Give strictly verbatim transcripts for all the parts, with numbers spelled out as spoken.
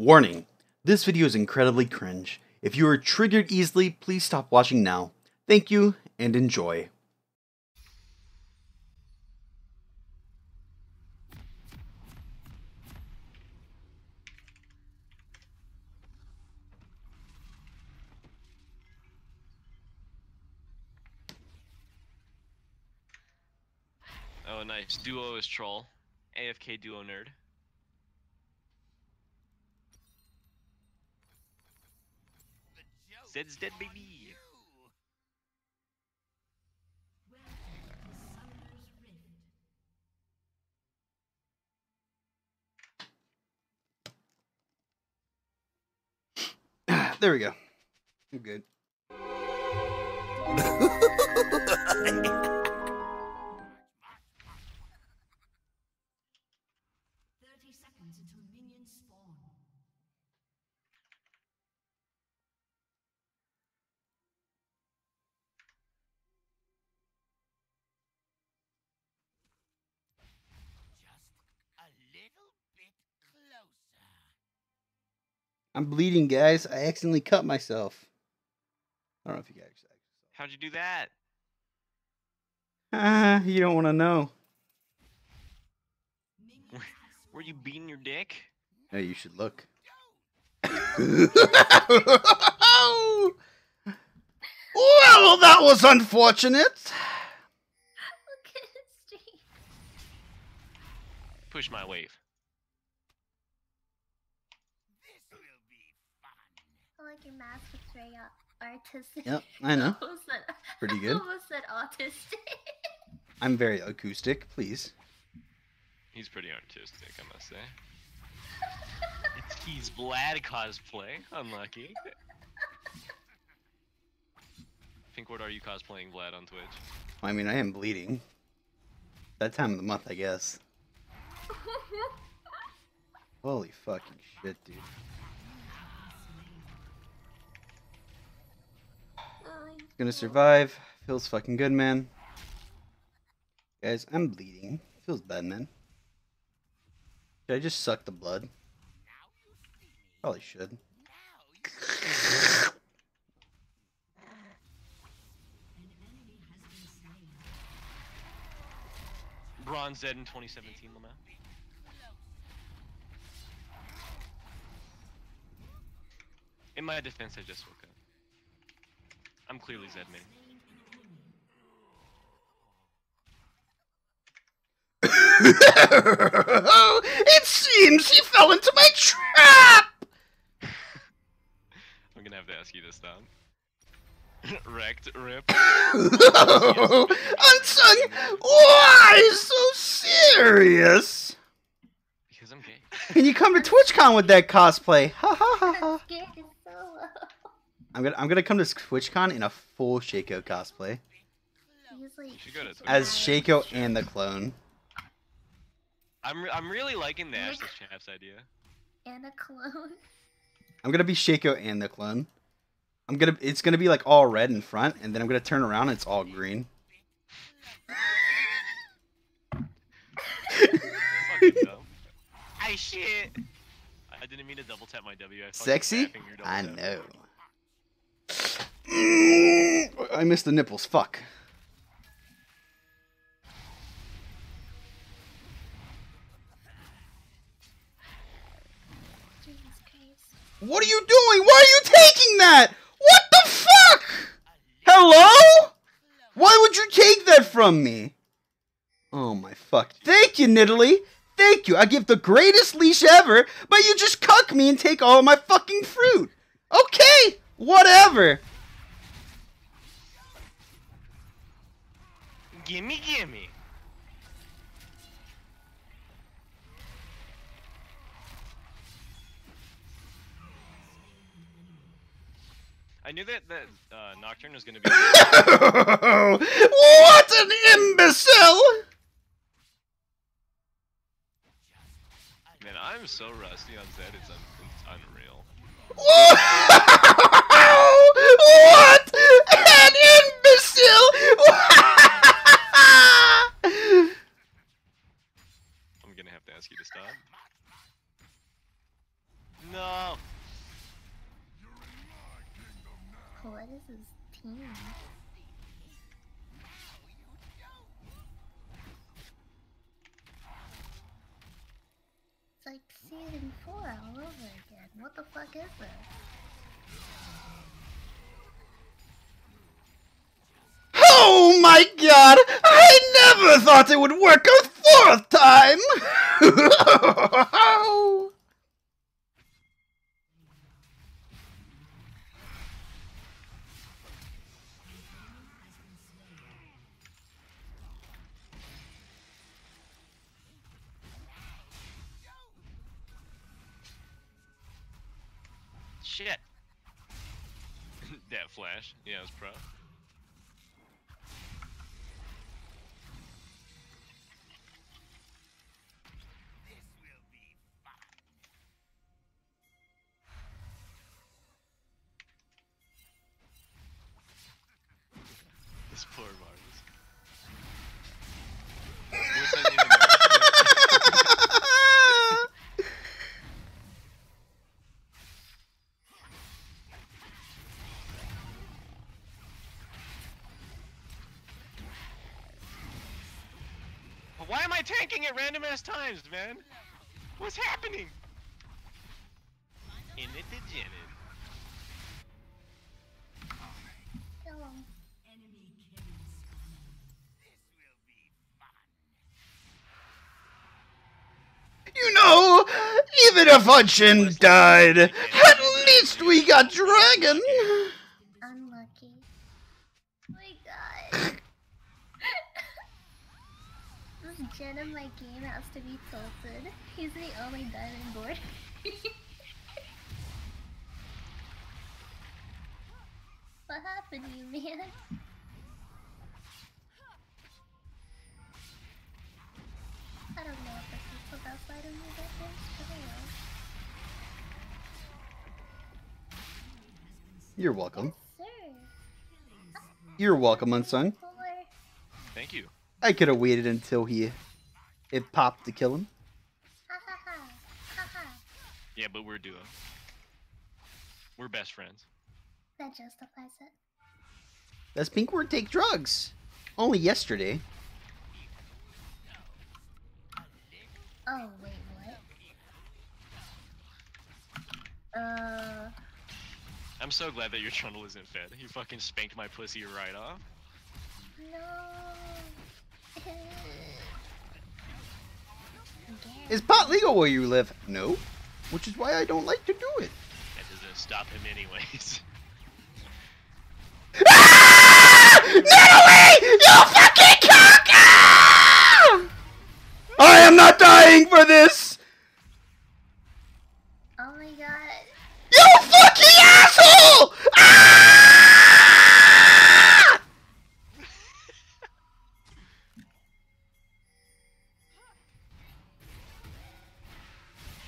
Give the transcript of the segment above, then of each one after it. Warning, this video is incredibly cringe. If you are triggered easily, please stop watching now. Thank you, and enjoy. Oh nice, duo is troll. A F K duo nerd. Zed's dead, baby! There we go. I'm good. I'm bleeding, guys. I accidentally cut myself. I don't know if you guys actually. How'd you do that? Ah, you don't want to know. Were you beating your dick? Hey, you should look. Well, that was unfortunate. Push my wave. Your mask was very artistic. Yep, I know. Said, pretty good. I almost said autistic. I'm very acoustic, please. He's pretty artistic, I must say. It's, he's Vlad cosplay. Unlucky. Pink Ward, are you cosplaying Vlad on Twitch? I mean, I am bleeding. That time of the month, I guess. Holy fucking shit, dude. Gonna survive. Feels fucking good, man. Guys, I'm bleeding. Feels bad, man. Should I just suck the blood? Probably should. Bronze Zed in twenty seventeen, Lamar. In my defense, I just woke up. I'm clearly Zedman. It seems he fell into my trap! I'm gonna have to ask you this time. Wrecked, rip. Unsung, why so serious? Because I'm gay. Can you come to TwitchCon with that cosplay? Ha ha ha ha. I'm gonna I'm gonna come to TwitchCon in a full Shaco cosplay. As Shaco and the clone. I'm re I'm really liking the Ashley Chaff's idea. And a clone. I'm gonna be Shaco and the clone. I'm gonna it's gonna be like all red in front, and then I'm gonna turn around and it's all green. I shit. I didn't mean to double tap my W. I Sexy? I know. I missed the nipples, fuck. What are you doing? Why are you taking that? What the fuck? Hello? Why would you take that from me? Oh my fuck. Thank you, Nidalee. Thank you. I give the greatest leash ever, but you just cuck me and take all of my fucking fruit. Okay, whatever. Gimme, gimme. I knew that that uh, Nocturne was gonna be. What an imbecile! Man, I'm so rusty on Zed. It's, un it's unreal. What an imbecile! I'm gonna have to ask you to stop. No! this is team. It's like season four all over again. What the fuck is this? Oh my god! I never thought it would work a fourth time! Shit. That flash. Yeah, it was pro. Poor Why am I tanking at random ass times, man? What's happening? In it degenerate. Even if Uchim died, at least we got dragon! Unlucky. We got... This gen of my game has to be tilted. He's the only diamond board. What happened to you, man? I don't know if this is the best item we got first, but I know. You're welcome. Yes, sir. You're welcome, Unsung. Thank you. I could have waited until he... it popped to kill him. Ha ha ha. Ha ha. Yeah, but we're a duo. We're best friends. That justifies it. Does Pink Ward take drugs? Only yesterday. Oh, wait, what? Uh... I'm so glad that your Trundle isn't fed. You fucking spanked my pussy right off. No! Is pot legal where you live? No. Which is why I don't like to do it. That doesn't stop him anyways. Ah! Nidalee! You fucking cock! I am not dying for this! Oh my god. You fucking asshole! Ah!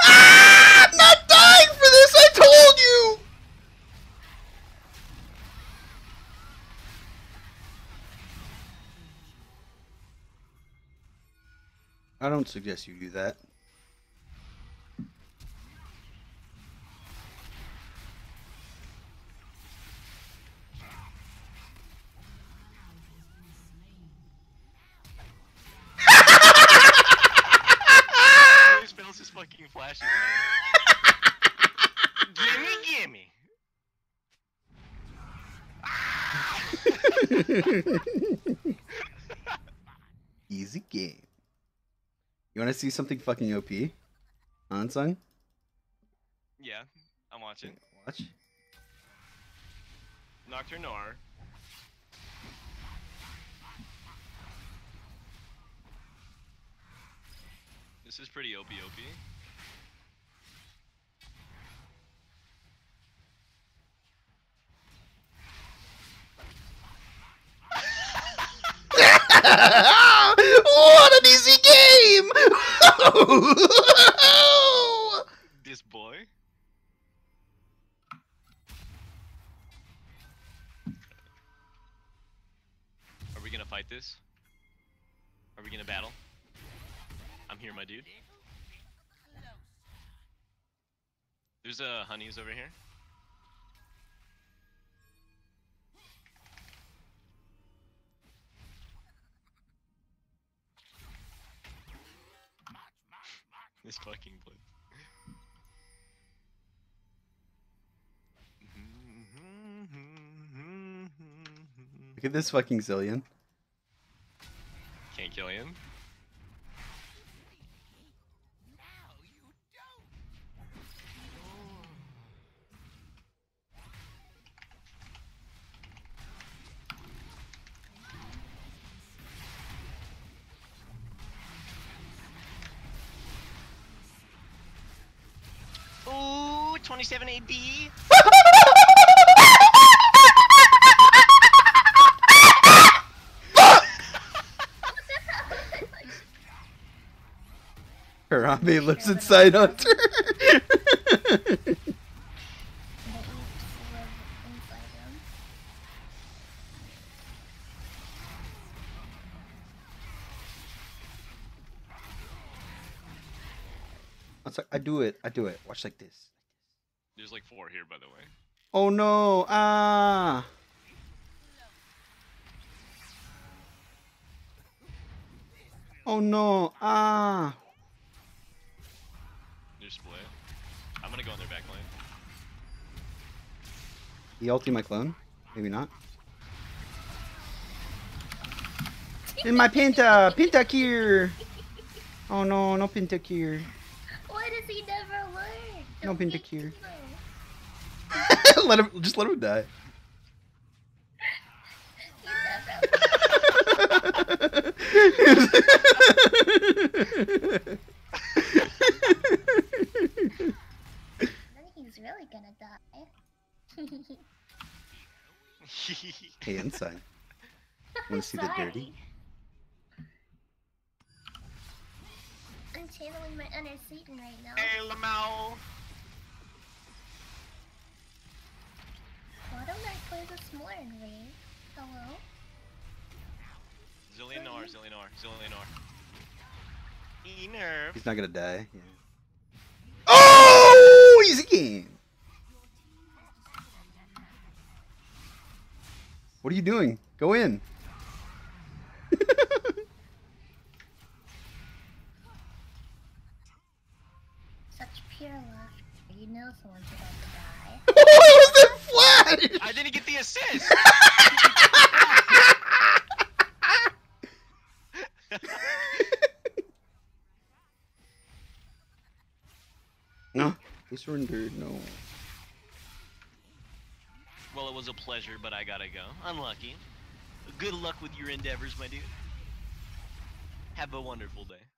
Ah! I'm not dying for this, I told you! I don't suggest you do that. These spells is fucking flashes, man. Gimme, gimme. Easy game. You want to see something fucking O P? Ahnsunglol? Yeah, I'm watching. Watch. Doctor Noir. This is pretty O P O P. What an easy game! This boy? Are we gonna fight this? Are we gonna battle? I'm here, my dude. There's uh, honeys over here. his clicking, please. Look at this fucking Zillion. Can't kill him. twenty-seven A D. Harambe lives inside Hunter. I do it. I do it. Watch like this. There's like four here, by the way. Oh no! Ah! Oh no! Ah! They're split. I'm gonna go on their back lane. He ulti my clone? Maybe not. In my Penta! Penta Kier! Oh no, no Penta Kier. Why does he never learn? No Penta Kier. Let him, just let him die. I think he's really gonna die. Hey, Ensign. Wanna see the dirty? I'm channeling my inner Satan right now. Hey, Lamau! Why don't I play this more in raid? Hello? Zillionor, Zillionor, Zillionor. E-nerve. He's not gonna die. Yeah. Oh! Easy game! What are you doing? Go in! Such pure laughter. You know someone's about to die. What was that flash? I didn't get the assist! No, he surrendered, no. Well, it was a pleasure, but I gotta go. Unlucky. Good luck with your endeavors, my dude. Have a wonderful day.